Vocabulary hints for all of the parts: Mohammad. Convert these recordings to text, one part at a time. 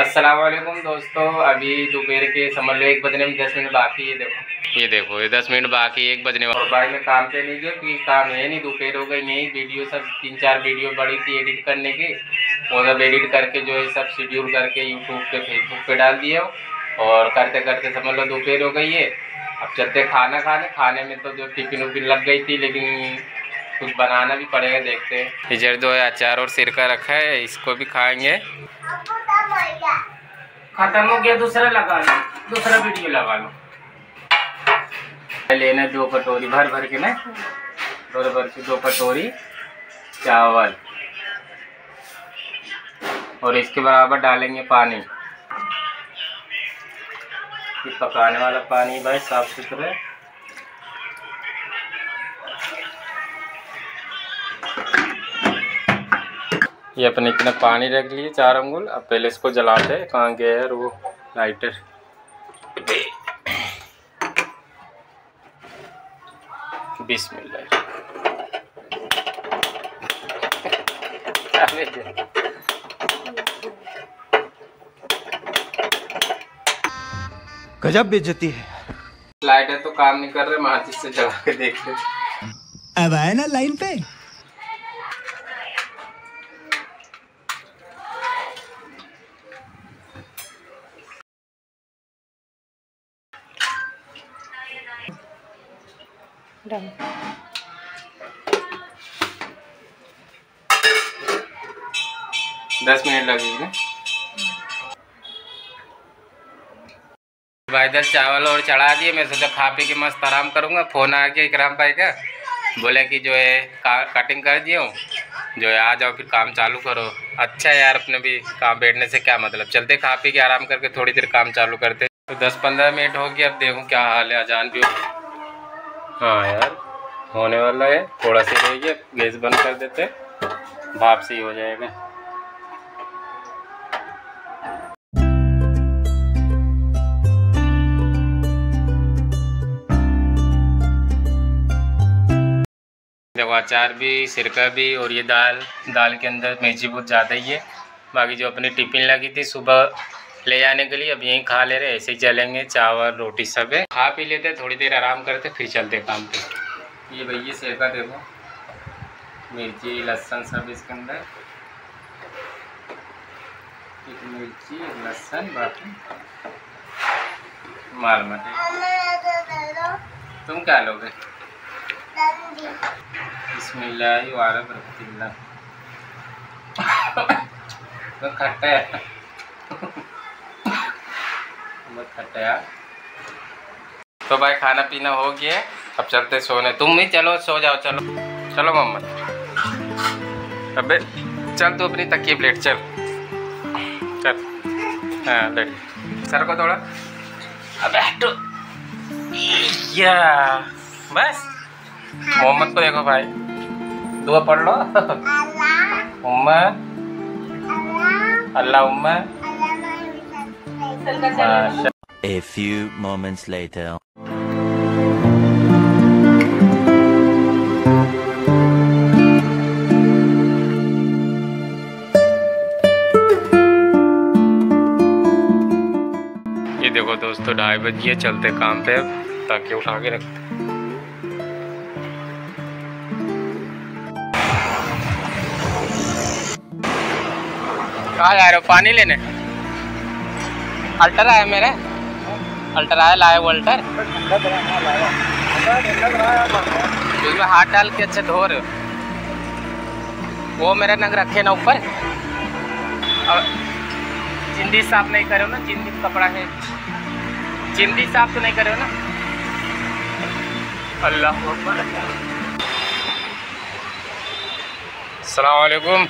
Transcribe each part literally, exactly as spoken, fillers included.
अस्सलामुअलैकुम दोस्तों, अभी दोपहर के समझ लो एक बजने में दस मिनट बाकी है। देखो ये देखो ये दस मिनट बाकी एक बजने में मोबाइल में काम पे लीजिए क्योंकि काम है नहीं, दोपहर हो गई। यही वीडियो सब तीन चार वीडियो बड़ी थी एडिट करने की, वो सब एडिट करके जो है सब शेड्यूल करके यूट्यूब पे फेसबुक पे डाल दिए और करते करते समझ लो दोपहर हो गई है। अब चलते खाना खाने खाने में तो जो टिफिन उफिन लग गई थी, लेकिन कुछ बनाना भी पड़ेगा, देखते हैं। इधर जो है अचार और सिरका रखा है, इसको भी खाएंगे। खत्म हो गया, दूसरा लगा लो, दूसरा वीडियो लगा लो। लेना दो कटोरी भर भर के ना, दो भर के दो कटोरी चावल और इसके बराबर डालेंगे पानी। पकाने वाला पानी भाई साफ सुथरे। ये अपने इतना पानी रख लिए चार अंगुल। अब पहले इसको जलाते हैं, कहाँ गया यार वो लाइटर। बिस्मिल्लाह। गजब बेइज्जती है। लाइटर तो काम नहीं कर रहे, माचिस से जला के देख ले। अब आए ना लाइन पे। दस मिनट लगेगी। भाई इधर चावल और चढ़ा दिए। मैं सोचा खा पी के मस्त आराम करूँगा। फ़ोन आ गया इकराम भाई का, बोला कि जो है कटिंग कर दिया हूँ, जो है आ जाओ फिर काम चालू करो। अच्छा यार, अपने भी काम बैठने से क्या मतलब, चलते खा पी के आराम करके थोड़ी देर काम चालू करते। तो दस पंद्रह मिनट हो गया, अब देखूँ क्या हाल है। अजान भी हो, हाँ यार होने वाला है, थोड़ा सा रह गया। गैस बंद कर देते, भाप से ही हो जाएगा। देखो अचार भी, सिरका भी और ये दाल, दाल के अंदर मिर्ची बहुत ज़्यादा ही है। बाकी जो अपनी टिफिन लगी थी सुबह ले जाने के लिए, अब यहीं खा ले रहे। ऐसे ही चलेंगे, चावल रोटी सब है। खा पी लेते, थोड़ी देर आराम करते, फिर चलते काम पे। ये भैया सिरका देखो, मिर्ची लहसुन सब इसके अंदर, एक मिर्ची एक लहसुन, बाकी माल मत। तुम क्या लोगे? बिस्मिल्लाह। तो खट्टा है, बहुत खट्टा यार। तो भाई खाना पीना हो गया, अब चलते सोने। तुम भी चलो, सो जाओ, चलो चलो मोहम्मद। अबे चल, तू अपनी तकिए प्लेट चल चल। हाँ लेट, सर को थोड़ा। अबे हटो या, बस। मोहम्मद को देखो भाई, दुआ पढ़ लो। उम्मा अल्लाह उम्मा। A few moments later. ये देखो दोस्तों, ढाई बजे चलते काम पे, ताकि उठा के रखते। कहाँ जा रहे हो? पानी लेने अल्टर आया। मेरे अल्टर आया, लाया वो अल्टर। उसमें हाथ डाल के अच्छे धो रहे हो। वो मेरे नंग रखे ना ऊपर, और चिंदी साफ नहीं करे हो ना। चिंदी कपड़ा है, चिंदी साफ तो नहीं करे हो ना। अल्लाह अकबर। अस्सलाम वालेकुम।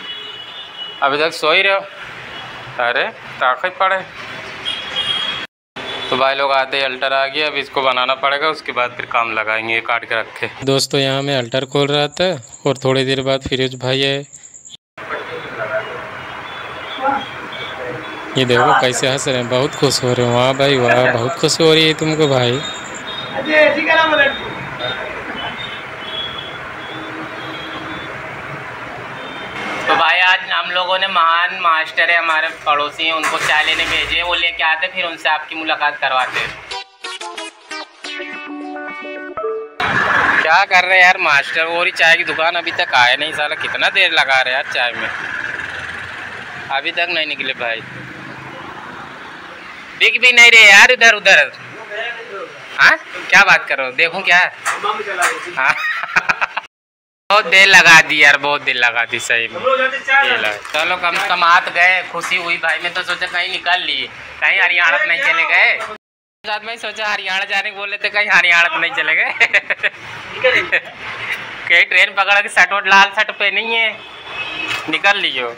अभी तक सो ही रहे हो? अरे ताकत पड़े। तो भाई लोग आते ही अल्टर आ गया, अब इसको बनाना पड़ेगा, उसके बाद फिर काम लगाएंगे काट के रखे। दोस्तों यहाँ मैं अल्टर खोल रहा था और थोड़ी देर बाद फिरोज भाई है। ये देखो कैसे हंस रहे हैं, बहुत खुश हो रहे हो। वाह भाई वाह, बहुत खुशी हो रही है तुमको भाई। तो भाई आज हम लोग लोगों ने महान मास्टर है हमारे पड़ोसी हैं, उनको चाय लेने भेजे, वो लेके आते फिर उनसे आपकी मुलाकात करवाते हैं। क्या कर रहे हैं यार मास्टर, वो रही चाय की दुकान अभी तक आए नहीं साला, कितना देर लगा रहे यार चाय में, अभी तक नहीं निकले भाई। बिक भी नहीं रहे यार इधर उधर। हाँ क्या बात कर रहे हो, देखो क्या हाँ बहुत देर लगा दी यार, बहुत देर लगा दी सही में। चलो कम से कम हाथ गए, खुशी हुई भाई, मैं तो सोचा कहीं निकल लिए, कहीं हरियाणा नहीं चले गए। साथ में सोचा हरियाणा जाने को बोले थे, कहीं हरियाणा नहीं चले गए कहीं ट्रेन पकड़ के शर्ट वोट लाल शर्ट पे नहीं है निकल लियो।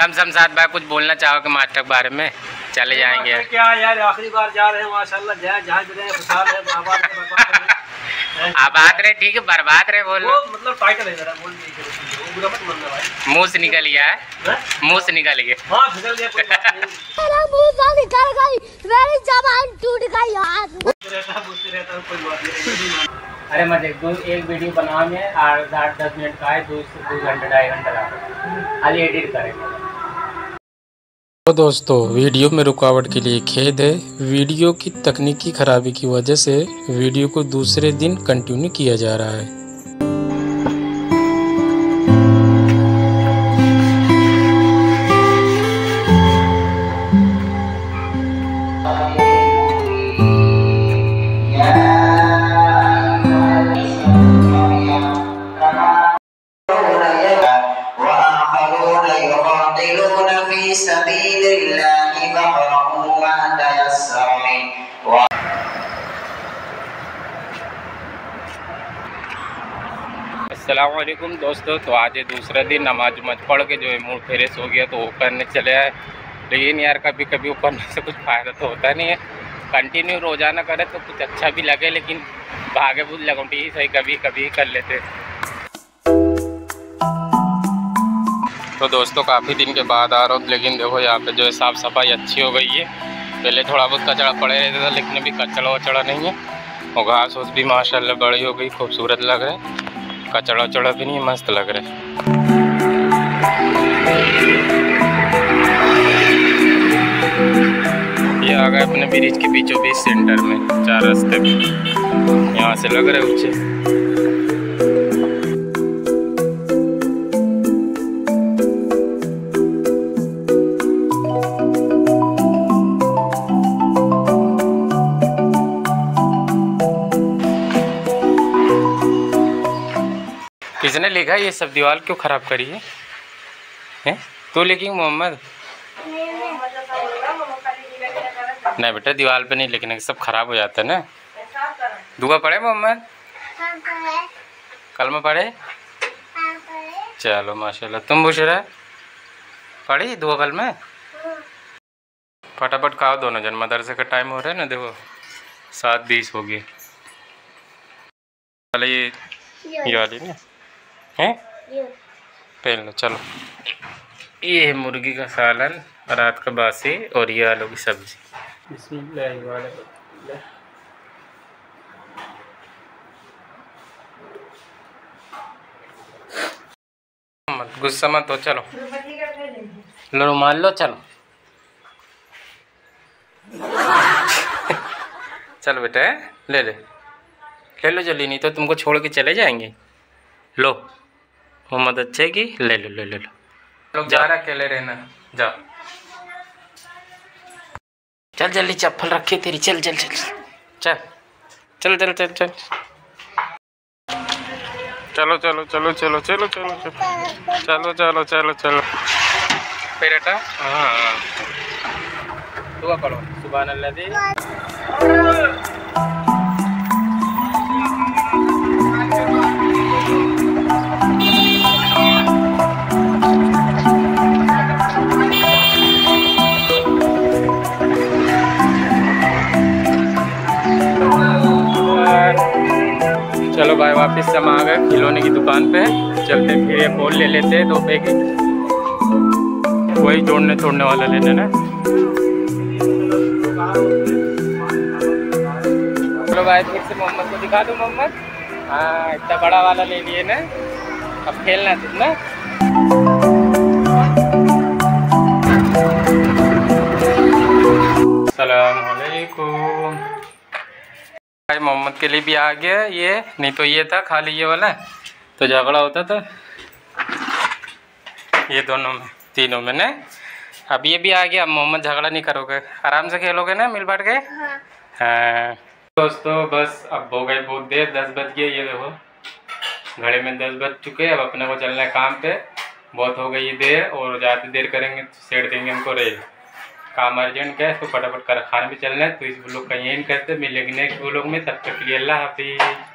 कम से कम साथ भाई कुछ बोलना चाहोगे मास्टर के बारे में, चले जाएंगे क्या यार आखिरी बार जा रहे हैं माशाल्लाह, जहाज रहे खुशहाल है आबाद रहे ठीक है बर्बाद रहे बोल वो मतलब टाइटल है जरा बोल पूरा मत बोलना भाई। मुंह से निकल गया है, मुंह से निकल गया, हां फिसल गया, कोई बात नहीं मेरा मुंह से निकल गई, मेरी जबान टूट गई यार, रहता बोलते रहता कोई बात नहीं। अरे मैं देख दो एक वीडियो बनाऊं मैं आठ आठ दस मिनट का है, दो से दो घंटे ढाई घंटा लगा, खाली एडिट करेंगे। तो दोस्तों वीडियो में रुकावट के लिए खेद है, वीडियो की तकनीकी खराबी की वजह से वीडियो को दूसरे दिन कंटिन्यू किया जा रहा है। अस्सलामुअलैकुम दोस्तों, तो आज दूसरा दिन नमाज मच पढ़ के जो है मूड फ्रेश हो गया तो वो करने चले आए, लेकिन यार कभी कभी वो करने से कुछ फ़ायदा तो होता नहीं है। कंटिन्यू रोज़ाना करें तो कुछ अच्छा भी लगे, लेकिन भागे बुध लगौटी ही सही कभी कभी कर लेते। तो दोस्तों काफ़ी दिन के बाद आ रहा हूँ, लेकिन देखो यहाँ पे जो है साफ़ सफाई अच्छी हो गई है, पहले थोड़ा बहुत कचरा पड़े रहता था लेकिन अभी कचड़ा वचड़ा नहीं है, और घास वूस भी माशाल्लाह बड़ी हो गई, खूबसूरत लग रहा है, कचड़ा उचड़ा भी नहीं, मस्त लग रहा है। ये आ गए अपने ब्रिज के बीचों बीच सेंटर में, चार रास्ते में यहाँ से लग रहे ऊंचे। किसने लिखा ये सब दीवार क्यों खराब करी है, हैं तू लिखी मोहम्मद? नहीं बेटा दीवार पे नहीं लिखने सब खराब हो जाता है ना। दुआ पढ़े मोहम्मद, कलमा पढ़े, चलो माशाल्लाह। तुम बुशरा पढ़ी दुआ कलमा? फटाफट खाओ दोनों जन, मदरसे का टाइम हो रहा है ना, देखो सात बीस हो गए। चलो ये ये वाली ना हैं पहन लो। चलो ये है मुर्गी का सालन, रात का बासी, और ये आलू की सब्जी। बिस्मिल्लाह, गुस्सा मत हो, चलो लो रुमाल लो, चलो चलो बेटा ले ले ले लो जल्दी, नहीं तो तुमको छोड़ के चले जाएंगे। लो मोहम्मद अच्छे की, ले लो ले लो लो, लोग जा रहा अकेले रहना, जा चल जल्दी, चप्पल रखी तेरी, चल चल चल चल चल चल चल चल चलो चलो चलो चलो चलो चलो चलो चलो चलो चलो बेटा। हाँ दुआ पढ़ो सुबहानल्लाह। चलो भाई वापस हम आ गए खिलौने की दुकान पे, चलते फिर ये बॉल ले लेते हैं, दो पैकेट वही जोड़ने तोड़ने वाला लेने ना। चलो भाई फिर से मोहम्मद को दिखा दो, मोहम्मद हाँ इतना बड़ा वाला ले लिए ना, अब खेलना तुम ना। अलैकुम। भाई मोहम्मद के लिए भी आ गया ये, नहीं तो ये था खाली ये वाला, तो झगड़ा होता था ये दोनों में तीनों में ना। अब ये भी आ गया, अब मोहम्मद झगड़ा नहीं करोगे, आराम से खेलोगे ना मिल बांट के। हाँ, हाँ। दोस्तों बस अब हो गई बहुत देर, दस बज गए, ये देखो घड़े में दस बज चुके। अब अपने को चलना है काम पे, बहुत हो गई देर, और ज़्यादा देर करेंगे तो सेट देंगे हमको रेल। काम अर्जेंट का है तो फटाफट कारखाने भी चलना है, तो इस ब्लॉग का यही करते। मिलेंगे नेक्स्ट ब्लॉग में, तब तक के लिए अल्लाह हाफिज़।